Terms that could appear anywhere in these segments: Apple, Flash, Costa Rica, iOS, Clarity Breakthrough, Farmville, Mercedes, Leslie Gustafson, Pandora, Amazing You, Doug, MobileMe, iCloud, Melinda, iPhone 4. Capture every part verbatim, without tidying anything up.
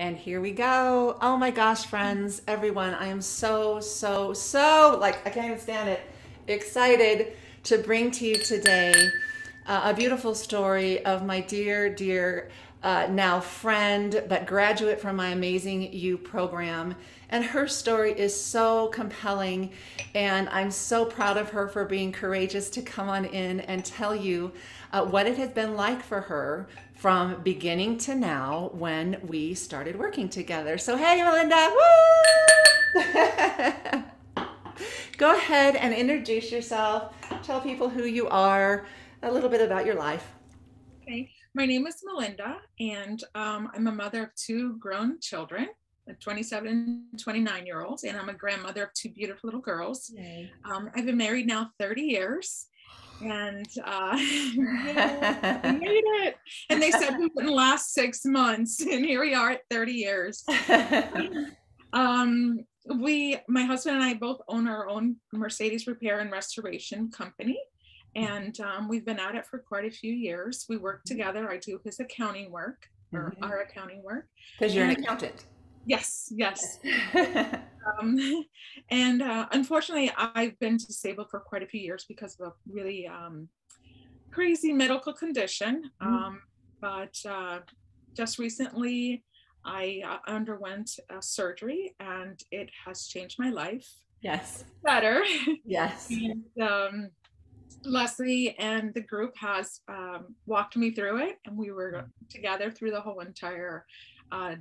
And here we go. Oh my gosh, friends, everyone, I am so, so, so, like, I can't even stand it, excited to bring to you today uh, a beautiful story of my dear, dear, uh, now friend, but graduate from my Amazing You program. And her story is so compelling, and I'm so proud of her for being courageous to come on in and tell you uh, what it has been like for her from beginning to now when we started working together. So hey, Melinda, woo! Go ahead and introduce yourself. Tell people who you are, a little bit about your life. Okay, my name is Melinda, and um, I'm a mother of two grown children, twenty-seven and twenty-nine year olds, and I'm a grandmother of two beautiful little girls. Um, I've been married now thirty years. And uh, we made it. And they said we wouldn't last six months, and here we are at thirty years. um, we, my husband and I, both own our own Mercedes repair and restoration company, and um, we've been at it for quite a few years. We work together. I do his accounting work, or mm-hmm. our accounting work. Because you're and, an accountant. Yes, yes. Um, and uh, unfortunately, I've been disabled for quite a few years because of a really um, crazy medical condition. Mm-hmm. um, but uh, just recently, I uh, underwent a surgery, and it has changed my life. Yes. Better. Yes. And, um, Leslie and the group has um, walked me through it, and we were together through the whole entire uh,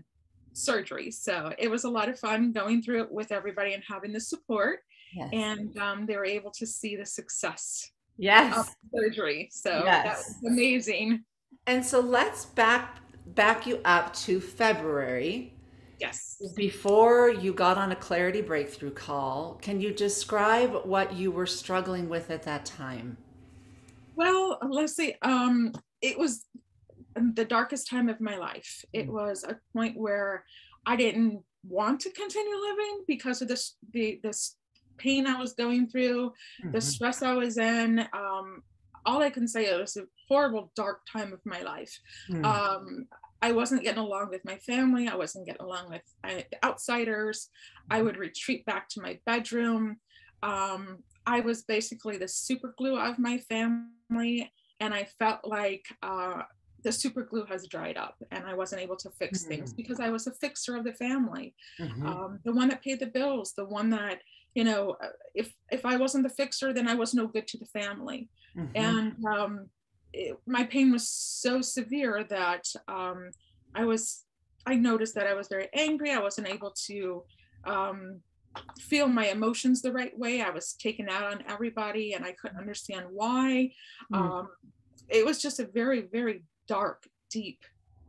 surgery. So it was a lot of fun going through it with everybody and having the support. Yes. And um, they were able to see the success yes. of surgery. So yes. that was amazing. And so let's back back you up to February. Yes. Before you got on a Clarity Breakthrough call, can you describe what you were struggling with at that time? Well, let's see. Um, it was the darkest time of my life. It was a point where I didn't want to continue living because of this, the this pain I was going through, mm-hmm. the stress I was in. Um, all I can say is it was a horrible, dark time of my life. Mm-hmm. Um, I wasn't getting along with my family. I wasn't getting along with uh, outsiders. I would retreat back to my bedroom. Um, I was basically the super glue of my family. And I felt like, uh, the super glue has dried up, and I wasn't able to fix mm-hmm. things because I was a fixer of the family. Mm-hmm. Um, the one that paid the bills, the one that, you know, if, if I wasn't the fixer, then I was no good to the family. Mm-hmm. And um, it, my pain was so severe that um, I was, I noticed that I was very angry. I wasn't able to um, feel my emotions the right way. I was taken out on everybody, and I couldn't understand why. Mm-hmm. Um, it was just a very, very dark, deep,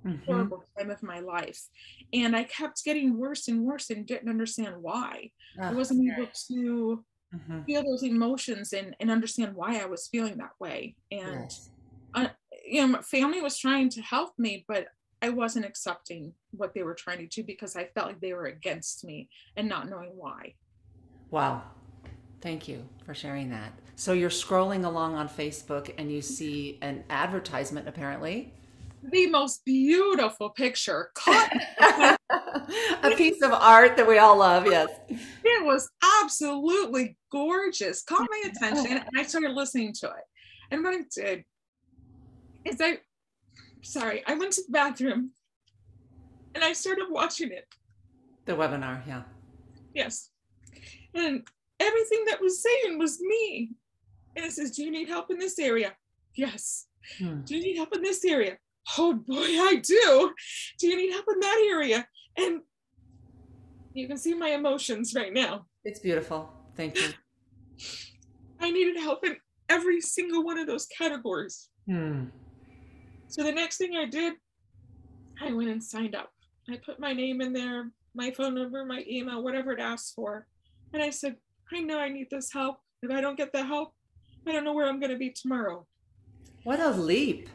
mm-hmm. horrible time of my life. And I kept getting worse and worse and didn't understand why. Oh, I wasn't okay. able to mm-hmm. feel those emotions and, and understand why I was feeling that way. And yes. I, you know, my family was trying to help me, but I wasn't accepting what they were trying to do because I felt like they were against me and not knowing why. Wow. Thank you for sharing that. So you're scrolling along on Facebook and you see an advertisement, apparently. The most beautiful picture. A piece of art that we all love, yes. It was absolutely gorgeous. Caught my attention, and I started listening to it. And what I did is I, sorry, I went to the bathroom and I started watching it. The webinar, yeah. Yes. And everything that was saying was me. And it says, do you need help in this area? Yes. Hmm. Do you need help in this area? Oh boy, I do. Do you need help in that area? And you can see my emotions right now. It's beautiful. Thank you. I needed help in every single one of those categories. Hmm. So the next thing I did, I went and signed up. I put my name in there, my phone number, my email, whatever it asks for. And I said, I know I need this help. If I don't get the help, I don't know where I'm going to be tomorrow. What a leap.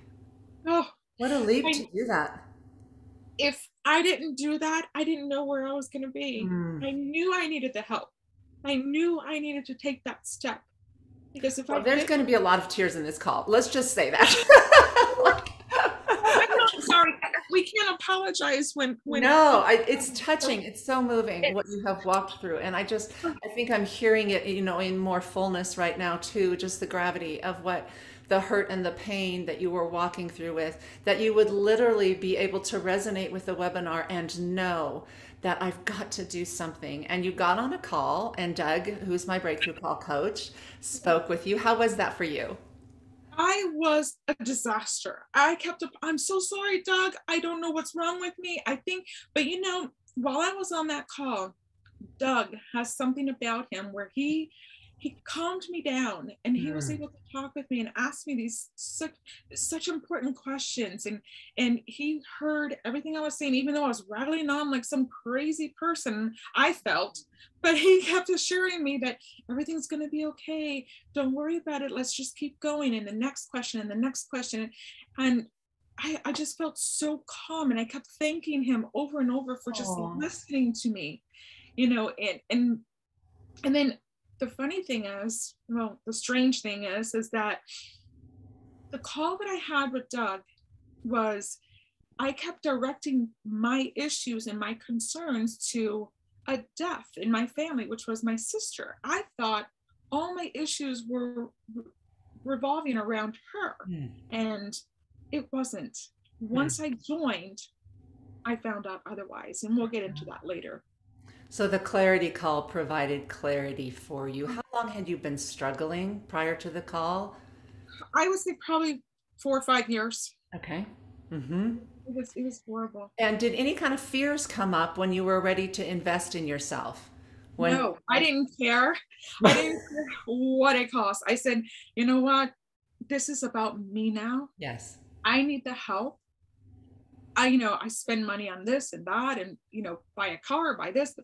Oh, what a leap I, to do that. If I didn't do that, I didn't know where I was going to be. Mm. I knew I needed the help. I knew I needed to take that step. Because if well, I there's going to be a lot of tears in this call. Let's just say that. like, I'm not sorry. we can't apologize when, when no, I, it's touching. It's so moving what you have walked through. And I just, I think I'm hearing it, you know, in more fullness right now too, just the gravity of what the hurt and the pain that you were walking through with, that you would literally be able to resonate with the webinar and know that I've got to do something. And you got on a call and Doug, who's my breakthrough call coach, spoke with you. How was that for you? I was a disaster. I kept up, I'm so sorry, Doug. I don't know what's wrong with me. I think, but you know, while I was on that call, Doug has something about him where he, he calmed me down and he mm. was able to talk with me and ask me these such, such important questions. And, and he heard everything I was saying, even though I was rattling on like some crazy person, I felt, but he kept assuring me that everything's going to be okay. Don't worry about it. Let's just keep going. And the next question and the next question. And I, I just felt so calm, and I kept thanking him over and over for just Aww. listening to me, you know, and, and, and then the funny thing is, well, the strange thing is, is that the call that I had with Doug was, I kept directing my issues and my concerns to a death in my family, which was my sister. I thought all my issues were re- revolving around her, mm. and it wasn't. Once mm. I joined, I found out otherwise, and we'll get into that later. So the clarity call provided clarity for you. How long had you been struggling prior to the call? I would say probably four or five years. Okay. Mm-hmm. It was, it was horrible. And did any kind of fears come up when you were ready to invest in yourself? When- no, I didn't care. I didn't care what it cost. I said, you know what? This is about me now. Yes. I need the help. I, you know, I spend money on this and that, and, you know, buy a car, buy this.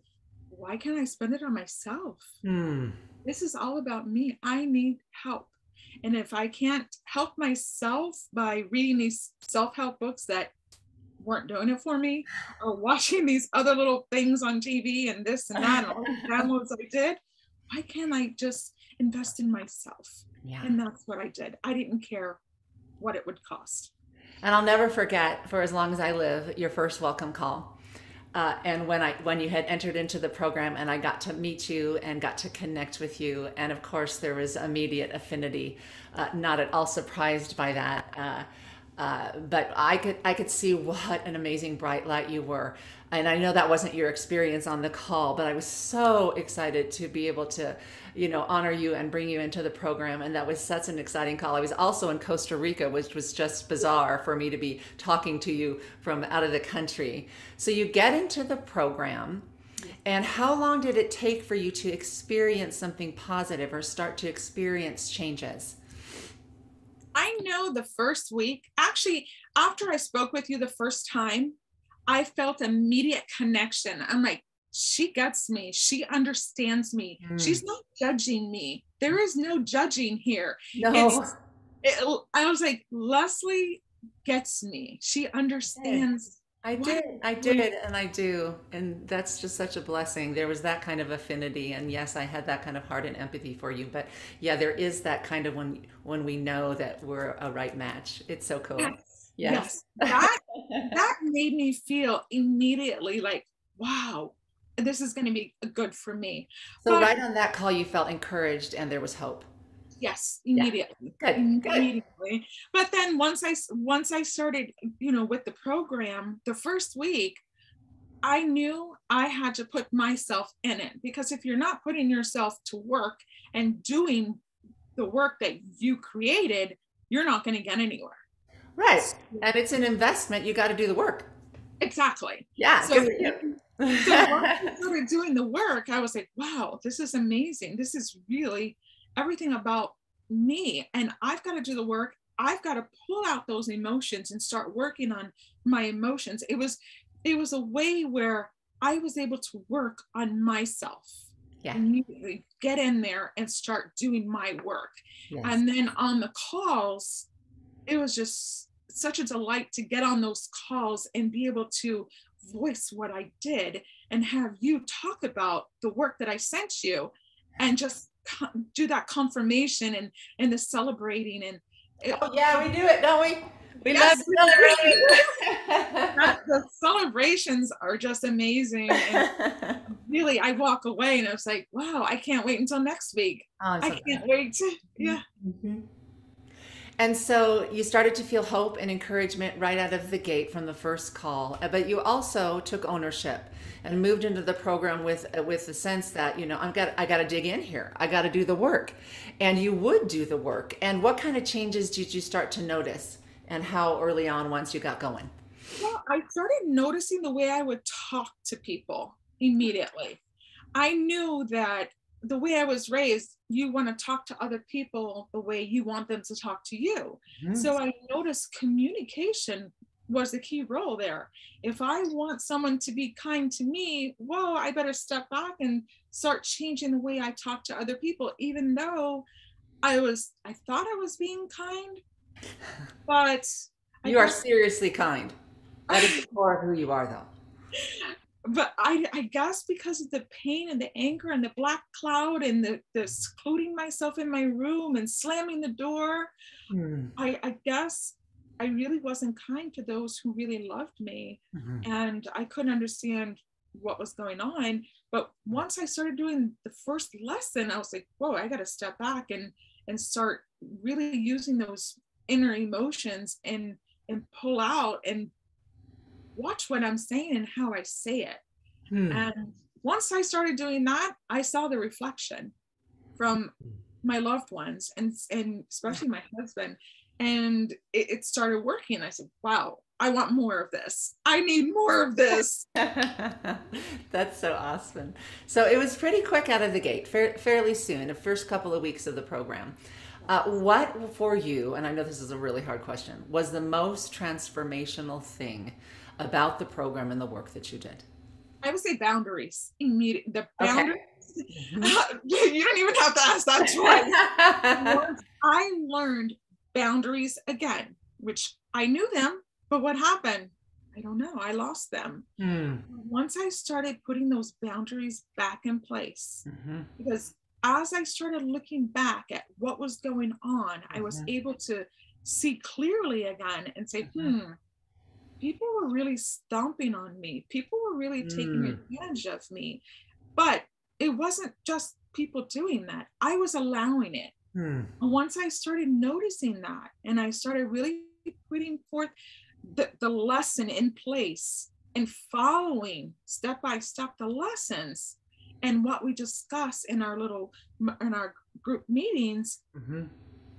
Why can't I spend it on myself? Mm. This is all about me. I need help. And if I can't help myself by reading these self-help books that weren't doing it for me, or watching these other little things on T V and this and that, and all the downloads I did, why can't I just invest in myself? Yeah. And that's what I did. I didn't care what it would cost. And I'll never forget, for as long as I live, your first welcome call. Uh, and when I when you had entered into the program and I got to meet you and got to connect with you. And of course, there was immediate affinity, uh, not at all surprised by that. Uh, uh, but I could I could see what an amazing bright light you were. And I know that wasn't your experience on the call, but I was so excited to be able to, you know, honor you and bring you into the program. And that was such an exciting call. I was also in Costa Rica, which was just bizarre for me to be talking to you from out of the country. So you get into the program, and how long did it take for you to experience something positive or start to experience changes? I know the first week, actually, after I spoke with you the first time, I felt immediate connection. I'm like, she gets me. She understands me. Mm. She's not judging me. There is no judging here. No. It's, it, I was like, Leslie gets me. She understands. I did. I did. I did. And I do. And that's just such a blessing. There was that kind of affinity. And yes, I had that kind of heart and empathy for you. But yeah, there is that kind of when, when we know that we're a right match. It's so cool. Yeah. Yes. yes, that that made me feel immediately like, wow, this is going to be good for me. So but, right on that call, you felt encouraged and there was hope. Yes, immediately. Yeah. Good. Good. Immediately. But then once I once I started, you know, with the program, the first week, I knew I had to put myself in it, because if you're not putting yourself to work and doing the work that you created, you're not going to get anywhere. Right. And it's an investment. You got to do the work. Exactly. Yeah. So, so once I started doing the work, I was like, wow, this is amazing. This is really everything about me. And I've got to do the work. I've got to pull out those emotions and start working on my emotions. It was, it was a way where I was able to work on myself. Yeah. Immediately get in there and start doing my work. Yes. And then on the calls, it was just such a delight to get on those calls and be able to voice what I did and have you talk about the work that I sent you and just do that confirmation and, and the celebrating. And it, oh yeah, we do it, don't we? We yes, love celebrations. The celebrations are just amazing. And really, I walk away and I was like, wow, I can't wait until next week. Oh, I so can't bad. wait. Yeah. Mm-hmm. And so you started to feel hope and encouragement right out of the gate from the first call, but you also took ownership and moved into the program with with the sense that, you know, I've got, I got to dig in here. I got to do the work. And you would do the work. And what kind of changes did you start to notice, and how early on once you got going? Well, I started noticing the way I would talk to people immediately. I knew that the way I was raised, you want to talk to other people the way you want them to talk to you. Yes. So I noticed communication was the key role there. If I want someone to be kind to me, whoa, I better step back and start changing the way I talk to other people, even though I was, I thought I was being kind, but. You I are seriously kind. That is the core of who you are, though. But I, I guess because of the pain and the anger and the black cloud and the, the secluding myself in my room and slamming the door, mm. I, I guess I really wasn't kind to those who really loved me. Mm-hmm. And I couldn't understand what was going on. But once I started doing the first lesson, I was like, whoa, I got to step back and, and start really using those inner emotions and, and pull out and watch what I'm saying and how I say it. Hmm. And once I started doing that, I saw the reflection from my loved ones and, and especially my husband. And it, it started working. I said, wow, I want more of this. I need more of this. That's so awesome. So it was pretty quick out of the gate, fa- fairly soon, the first couple of weeks of the program. Uh, what for you, and I know this is a really hard question, was the most transformational thing about the program and the work that you did? I would say boundaries. Immediate, the boundaries. Okay. Uh, you don't even have to ask that twice. I learned boundaries again, which I knew them, but what happened? I don't know. I lost them. Hmm. Once I started putting those boundaries back in place, mm-hmm. because as I started looking back at what was going on, mm-hmm. I was able to see clearly again and say, mm-hmm. hmm, people were really stomping on me. People were really taking mm. advantage of me. But it wasn't just people doing that. I was allowing it. Mm. And once I started noticing that, and I started really putting forth the, the lesson in place and following step by step the lessons and what we discuss in our little, in our group meetings, mm-hmm.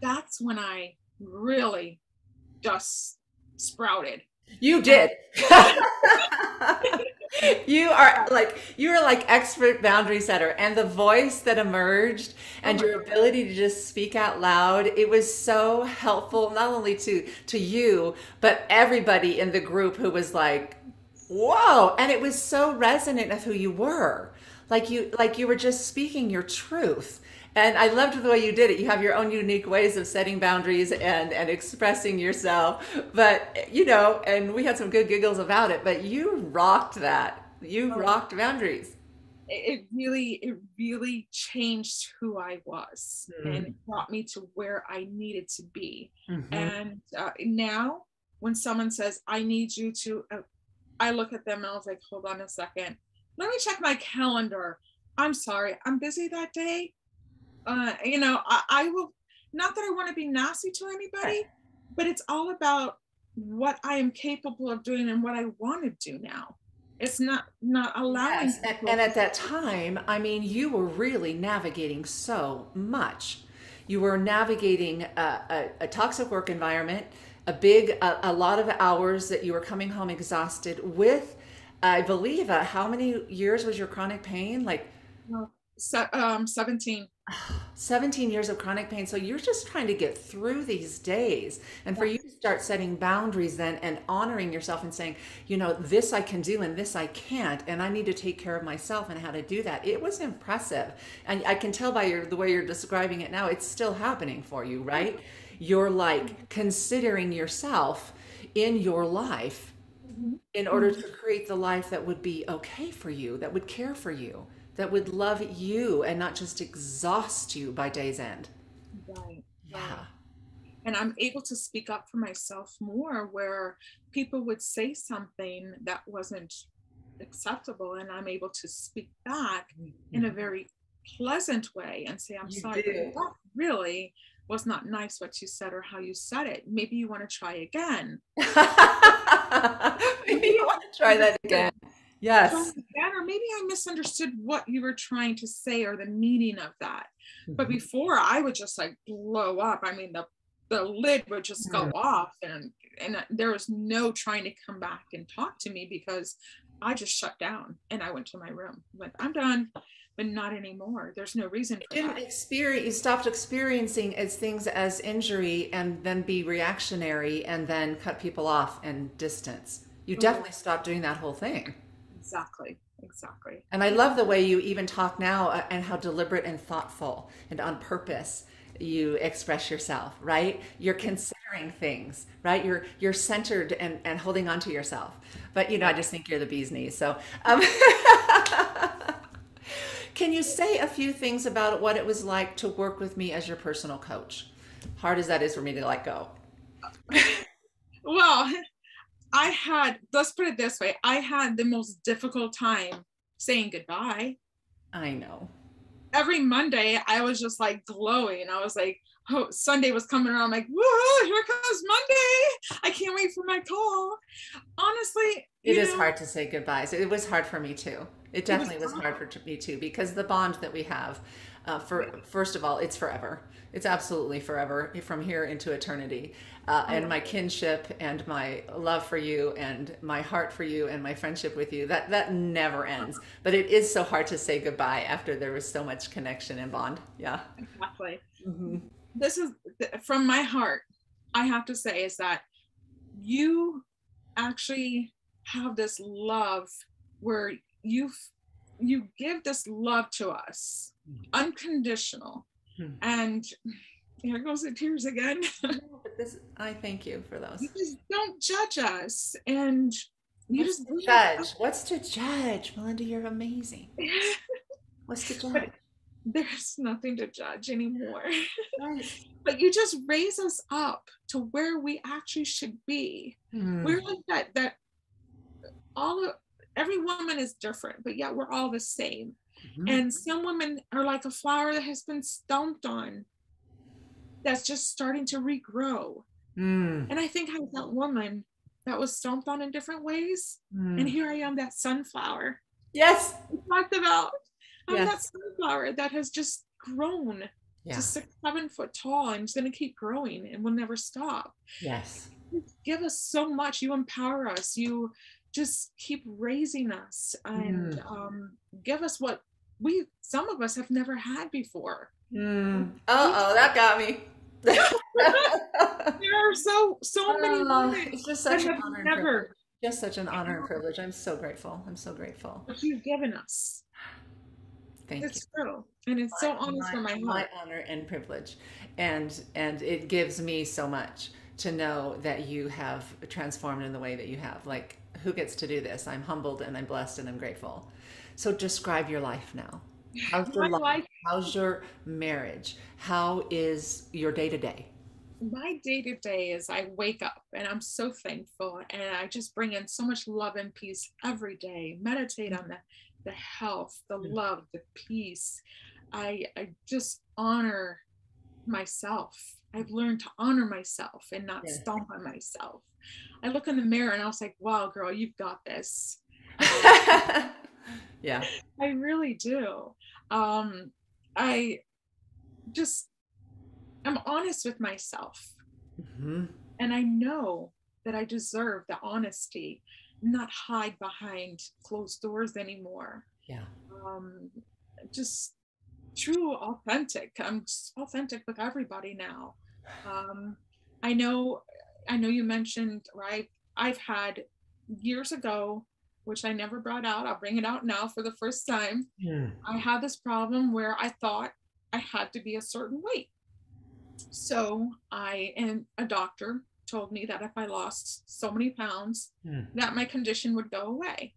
that's when I really just sprouted. You did. You are like, you are like expert boundary setter, and the voice that emerged and oh your ability to just speak out loud. It was so helpful, not only to, to you, but everybody in the group who was like, whoa. And it was so resonant of who you were. Like you, like you were just speaking your truth. And I loved the way you did it. You have your own unique ways of setting boundaries and, and expressing yourself. But, you know, and we had some good giggles about it, but you rocked that. You rocked boundaries. It really, it really changed who I was, mm. and it brought me to where I needed to be. Mm-hmm. And uh, now when someone says, I need you to, uh, I look at them and I was like, hold on a second. Let me check my calendar. I'm sorry, I'm busy that day. Uh, you know, I, I will, not that I want to be nasty to anybody, but it's all about what I am capable of doing and what I want to do now. It's not, not allowing. Yes. And, and at that time, I mean, you were really navigating so much. You were navigating a, a, a toxic work environment, a big, a, a lot of hours that you were coming home exhausted with, I believe, uh, how many years was your chronic pain? Like, so, um, seventeen. seventeen years of chronic pain. So you're just trying to get through these days. And for you to start setting boundaries then and honoring yourself and saying, you know, this I can do and this I can't, and I need to take care of myself and how to do that. It was impressive. And I can tell by your, the way you're describing it now, it's still happening for you, right? You're like considering yourself in your life in order to create the life that would be okay for you, that would care for you, that would love you and not just exhaust you by day's end. Right. Yeah. And I'm able to speak up for myself more, where people would say something that wasn't acceptable, and I'm able to speak back mm-hmm. in a very pleasant way and say, I'm you sorry, did. That really was not nice what you said or how you said it. Maybe you want to try again. Maybe you want to try that again. Yes. Or maybe I misunderstood what you were trying to say or the meaning of that. Mm-hmm. But before, I would just like blow up. I mean, the the lid would just go off, and, and there was no trying to come back and talk to me, because I just shut down and I went to my room. Like, I'm done, but not anymore. There's no reason for you didn't that. Experience, you stopped experiencing as things as injury, and then be reactionary, and then cut people off and distance. You mm-hmm. definitely stopped doing that whole thing. Exactly. Exactly. And I love the way you even talk now, and how deliberate and thoughtful and on purpose you express yourself, right? You're considering things, right? You're you're centered and, and holding on to yourself. But, you know, I just think you're the bee's knees. So um, can you say a few things about what it was like to work with me as your personal coach? Hard as that is for me to let go. Well, I had, let's put it this way. I had the most difficult time saying goodbye. I know. Every Monday, I was just like glowing. I was like, oh, Sunday was coming around. I'm like, woohoo, here comes Monday. I can't wait for my call. Honestly, it is know, hard to say goodbyes. It was hard for me too. It definitely it was, was hard for me too, because the bond that we have, uh, for first of all, it's forever. It's absolutely forever, from here into eternity. Uh, and my kinship and my love for you and my heart for you and my friendship with you, that, that never ends. But it is so hard to say goodbye after there was so much connection and bond. Yeah. Exactly. Mm-hmm. This is from my heart. I have to say is that you actually have this love where you, you give this love to us, unconditional. And here goes the tears again. No, but this, I thank you for those. You just don't judge us, and you What's just judge. Us. What's to judge, Melinda? You're amazing. What's to judge? But there's nothing to judge anymore. Right. But you just raise us up to where we actually should be. Mm. We're like that. That all of, every woman is different, but yet we're all the same. Mm-hmm. And some women are like a flower that has been stomped on, that's just starting to regrow. Mm. And I think I was that woman that was stomped on in different ways. Mm. And here I am, that sunflower. Yes. We talked about I'm yes. that sunflower that has just grown yeah. to six, seven foot tall, and is going to keep growing and will never stop. Yes. You give us so much. You empower us. You just keep raising us and mm. um, give us what we, some of us have never had before. Mm. Uh-oh, that got me. There are so, so many oh, it's just such an honor never, just such an honor and privilege. I'm so grateful. I'm so grateful. What you've given us. Thank it's you. True. And it's my, so honest for my heart. My honor and privilege. And, and it gives me so much to know that you have transformed in the way that you have. Like, who gets to do this? I'm humbled and I'm blessed and I'm grateful. So describe your life now. How's your life? life? How's your marriage? How is your day to day? My day to day is I wake up and I'm so thankful, and I just bring in so much love and peace every day. Meditate on the, the health, the love, the peace. I, I just honor myself. I've learned to honor myself and not yeah. stomp on myself. I look in the mirror and I was like, wow, girl, you've got this. Um, yeah. I really do. Um, I just, I'm honest with myself. Mm-hmm. And I know that I deserve the honesty, not hide behind closed doors anymore. Yeah. Um, just true, authentic. I'm just authentic with everybody now. Um, I know I know you mentioned, right? I've had years ago, which I never brought out. I'll bring it out now for the first time. Yeah. I had this problem where I thought I had to be a certain weight. So I, and a doctor told me that if I lost so many pounds, yeah. that my condition would go away.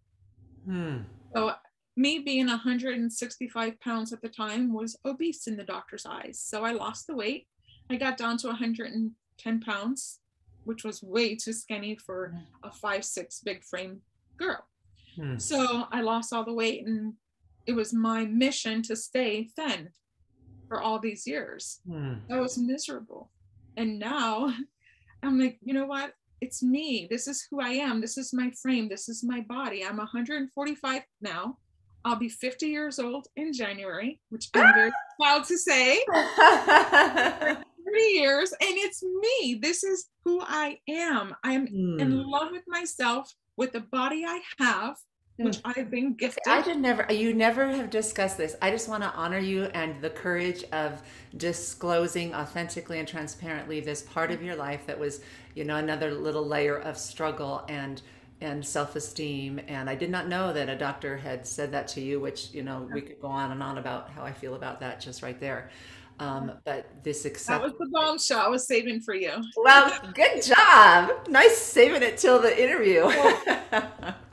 Yeah. So me being one hundred sixty-five pounds at the time was obese in the doctor's eyes. So I lost the weight. I got down to 100 and ten pounds, which was way too skinny for a five, six big frame girl. Hmm. So I lost all the weight, and it was my mission to stay thin for all these years. Hmm. I was miserable. And now I'm like, you know what? It's me. This is who I am. This is my frame. This is my body. I'm one hundred forty-five now. I'll be fifty years old in January, which I'm very proud to say. thirty years, and it's me. This is who I am. I'm mm. in love with myself, with the body I have, which I've been gifted. I did never, you never have discussed this. I just want to honor you and the courage of disclosing authentically and transparently this part of your life that was, you know, another little layer of struggle and and self-esteem. And I did not know that a doctor had said that to you, which, you know, we could go on and on about how I feel about that just right there. Um, but this acceptance. That was the bombshell I was saving for you. Well, good job. Nice saving it till the interview. Well,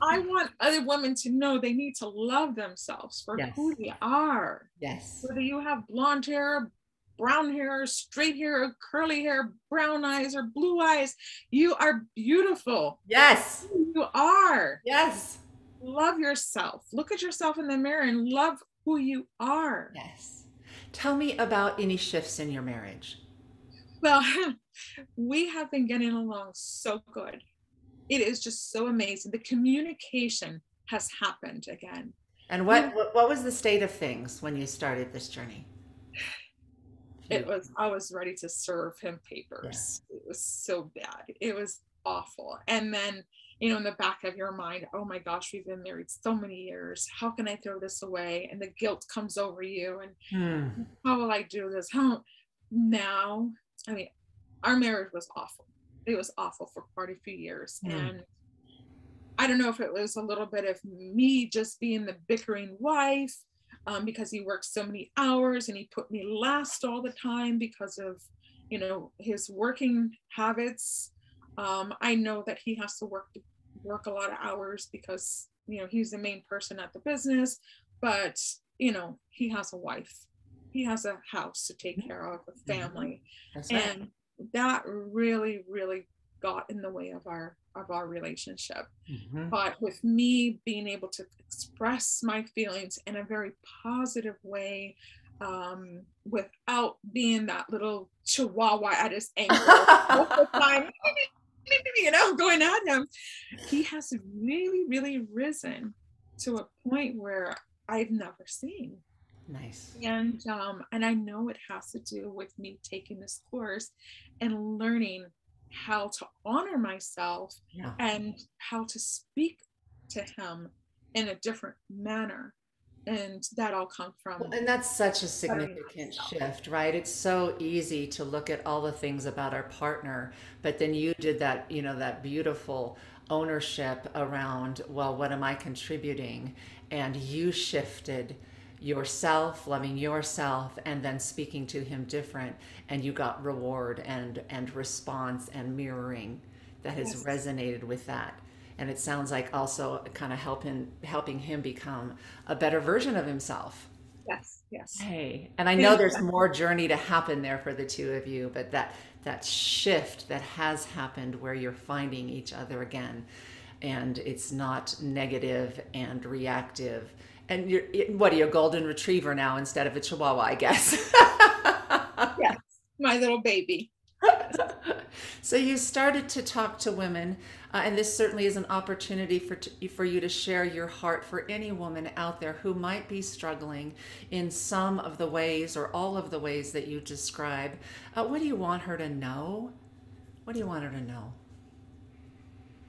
I want other women to know they need to love themselves for yes. who they are. Yes. Whether you have blonde hair, brown hair, straight hair, curly hair, brown eyes, or blue eyes, you are beautiful. Yes. You are. Yes. Love yourself. Look at yourself in the mirror and love who you are. Yes. Tell me about any shifts in your marriage. Well, we have been getting along so good. It is just so amazing. The communication has happened again. And what what, what was the state of things when you started this journey? It was, I was ready to serve him papers. Yeah. It was so bad. It was awful. And then, you know, in the back of your mind, oh my gosh, we've been married so many years. How can I throw this away? And the guilt comes over you. And hmm. how will I do this? How now? I mean, our marriage was awful. It was awful for quite a few years. Hmm. And I don't know if it was a little bit of me just being the bickering wife, um, because he worked so many hours and he put me last all the time because of, you know, his working habits. Um, I know that he has to work work a lot of hours because, you know, he's the main person at the business, but, you know, he has a wife, he has a house to take care of, a family. That's right. And that really, really got in the way of our, of our relationship. Mm-hmm. But with me being able to express my feelings in a very positive way, um, without being that little chihuahua at his ankle all the time, you know, going at him, he has really, really risen to a point where I've never seen. Nice. And, um, and I know it has to do with me taking this course and learning how to honor myself yeah. and how to speak to him in a different manner. And that all come from. Well, and that's such a significant shift, right? It's so easy to look at all the things about our partner, but then you did that, you know, that beautiful ownership around, well, what am I contributing? And you shifted yourself, loving yourself, and then speaking to him different, and you got reward and, and response and mirroring that has yes. resonated with that. And it sounds like also kind of helping helping him become a better version of himself. Yes, yes. Hey, and I know there's more journey to happen there for the two of you, but that that shift that has happened where you're finding each other again, and it's not negative and reactive. And you're what are you, a golden retriever now instead of a chihuahua, I guess. Yes, my little baby. So you started to talk to women, uh, and this certainly is an opportunity for t for you to share your heart for any woman out there who might be struggling in some of the ways or all of the ways that you describe. Uh, what do you want her to know? What do you want her to know?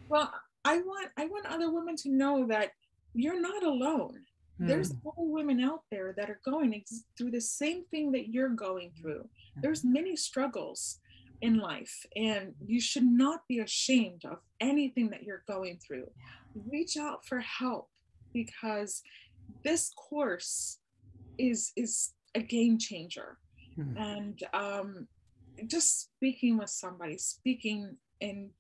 Well, I want I want other women to know that you're not alone. Mm. There's other women out there that are going through the same thing that you're going through. There's many struggles in life, and you should not be ashamed of anything that you're going through. Yeah. Reach out for help, because this course is is a game changer. Mm-hmm. And um, just speaking with somebody, speaking and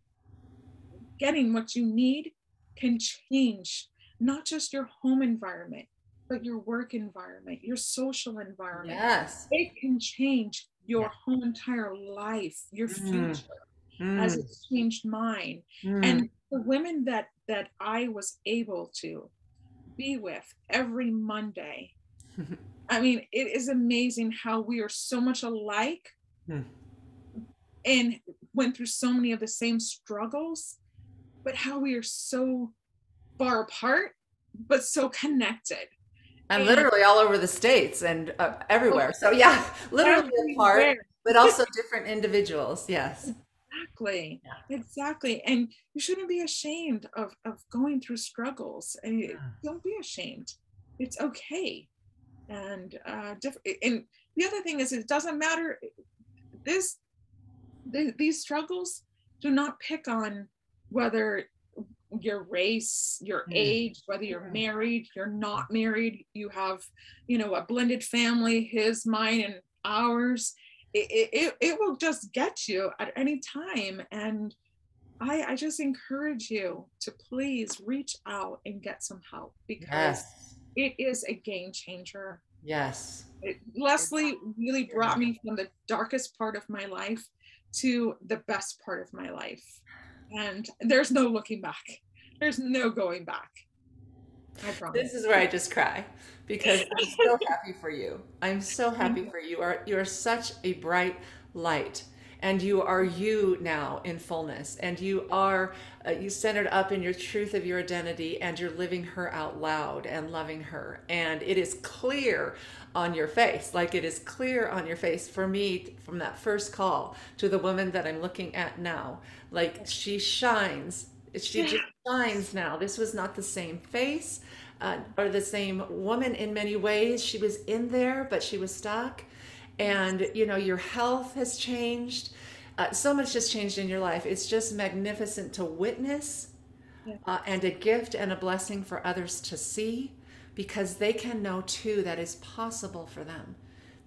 getting what you need can change not just your home environment, but your work environment, your social environment. Yes. It can change your whole entire life, your future, mm. as it's changed mine. Mm. And the women that that I was able to be with every Monday, I mean, it is amazing how we are so much alike mm. and went through so many of the same struggles, but how we are so far apart, but so connected. And, and literally all over the States and uh, everywhere. So yeah, literally everywhere. Apart, but also different individuals. Yes. Exactly. Yeah. Exactly. And you shouldn't be ashamed of, of going through struggles. And yeah. Don't be ashamed. It's okay. And, uh, diff- and the other thing is, it doesn't matter. This, th- these struggles do not pick on whether your race, your age, whether you're married, you're not married, you have, you know, a blended family, his, mine, and ours. It, it, it will just get you at any time. And I, I just encourage you to please reach out and get some help, because yes. it is a game changer. Yes. It, Leslie really brought me from the darkest part of my life to the best part of my life. And there's no looking back. There's no going back. I promise. This is where I just cry, because I'm so happy for you. I'm so happy for you. You are, you are such a bright light, and you are you now in fullness, and you are uh, you centered up in your truth of your identity, and you're living her out loud and loving her. And it is clear on your face, like it is clear on your face for me, from that first call to the woman that I'm looking at now, like she shines, she just shines now. This was not the same face uh, or the same woman in many ways. She was in there, but she was stuck. And, you know, your health has changed. Uh, so much has changed in your life. It's just magnificent to witness, uh, and a gift and a blessing for others to see, because they can know, too, that it's possible for them,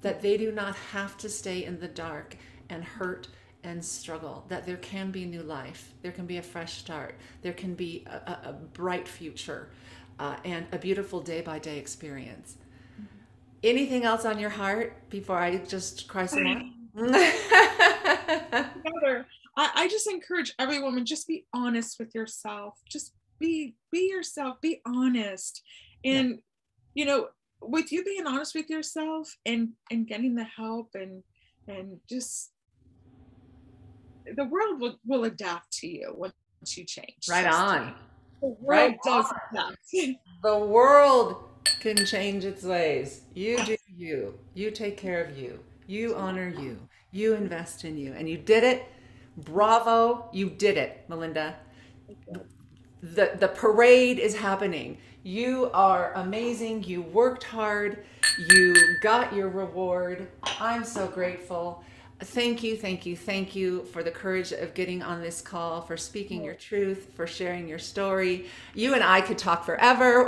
that they do not have to stay in the dark and hurt and struggle, that there can be new life. There can be a fresh start. There can be a, a, a bright future, uh, and a beautiful day-by-day experience. Anything else on your heart before I just cry some more? I, I just encourage every woman, just be honest with yourself. Just be be yourself, be honest. And, yeah. you know, with you being honest with yourself and, and getting the help and and just, the world will, will adapt to you once you change. Right on. The world right does on. Adapt. The world can change its ways. You do you. You take care of you. You honor you. You invest in you. And you did it. Bravo. You did it, Melinda. The, the parade is happening. You are amazing. You worked hard. You got your reward. I'm so grateful. Thank you, thank you, thank you for the courage of getting on this call, for speaking your truth, for sharing your story. You and I could talk forever.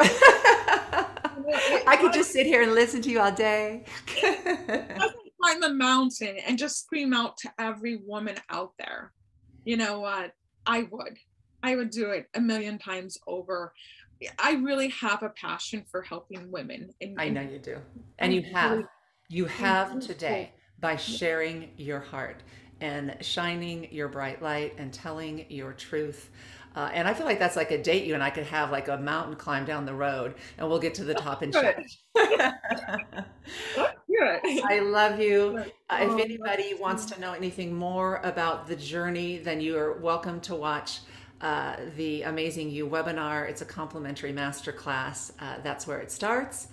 I could just sit here and listen to you all day. I could climb a mountain and just scream out to every woman out there. You know what? I would. I would do it a million times over. I really have a passion for helping women. And I know you do. And you have. You have today, by sharing your heart and shining your bright light and telling your truth. Uh, and I feel like that's like a date you and I could have, like a mountain climb down the road, and we'll get to the top and chat. I love you. Uh, if anybody wants to know anything more about the journey, then you are welcome to watch uh, the Amazing You webinar. It's a complimentary masterclass. Uh, that's where it starts.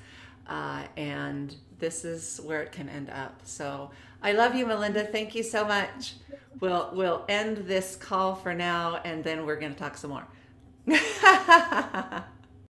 Uh, and this is where it can end up. So I love you, Melinda. Thank you so much. We'll, we'll end this call for now, and then we're going to talk some more.